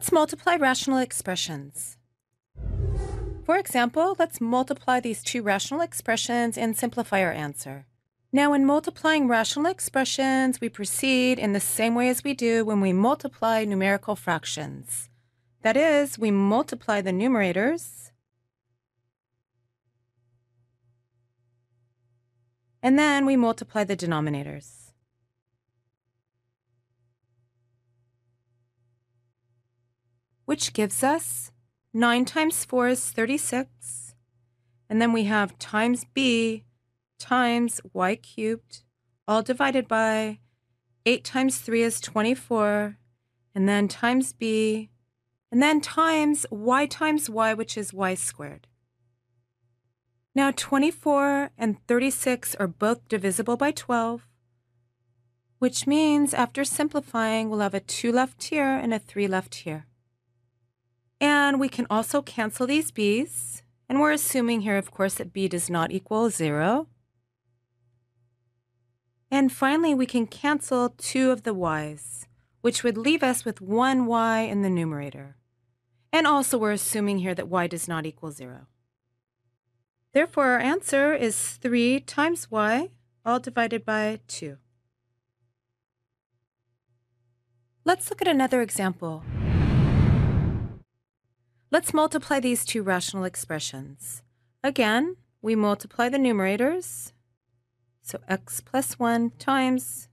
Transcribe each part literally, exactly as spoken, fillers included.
Let's multiply rational expressions. For example, let's multiply these two rational expressions and simplify our answer. Now, in multiplying rational expressions, we proceed in the same way as we do when we multiply numerical fractions. That is, we multiply the numerators, and then we multiply the denominators. Which gives us nine times four is thirty-six, and then we have times b times y cubed, all divided by eight times three is twenty-four, and then times b, and then times y times y, which is y squared. Now twenty-four and thirty-six are both divisible by twelve, which means after simplifying, we'll have a two left here and a three left here. And we can also cancel these b's, and we're assuming here, of course, that b does not equal zero. And finally, we can cancel two of the y's, which would leave us with one y in the numerator. And also, we're assuming here that y does not equal zero. Therefore, our answer is three times y, all divided by two. Let's look at another example. Let's multiply these two rational expressions. Again, we multiply the numerators. So x plus one times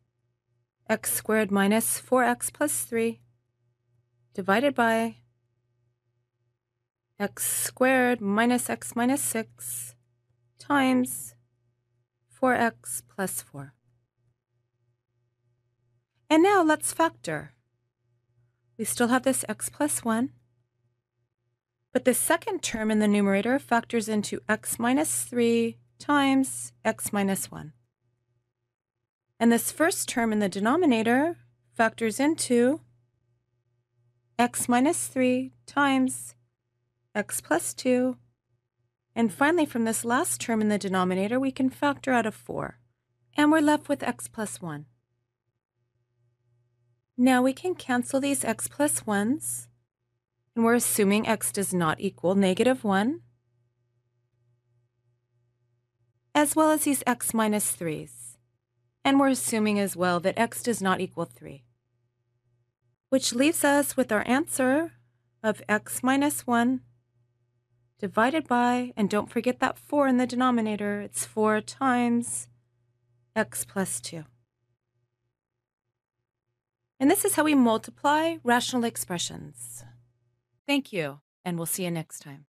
x squared minus four x plus three divided by x squared minus x minus six times four x plus four. And now let's factor. We still have this x plus one. But the second term in the numerator factors into x minus three times x minus one. And this first term in the denominator factors into x minus three times x plus two. And finally, from this last term in the denominator, we can factor out a four. And we're left with x plus one. Now we can cancel these x plus ones. And we're assuming x does not equal negative one, as well as these x minus threes. And we're assuming as well that x does not equal three, which leaves us with our answer of x minus one divided by, and don't forget that four in the denominator, it's four times x plus two. And this is how we multiply rational expressions. Thank you, and we'll see you next time.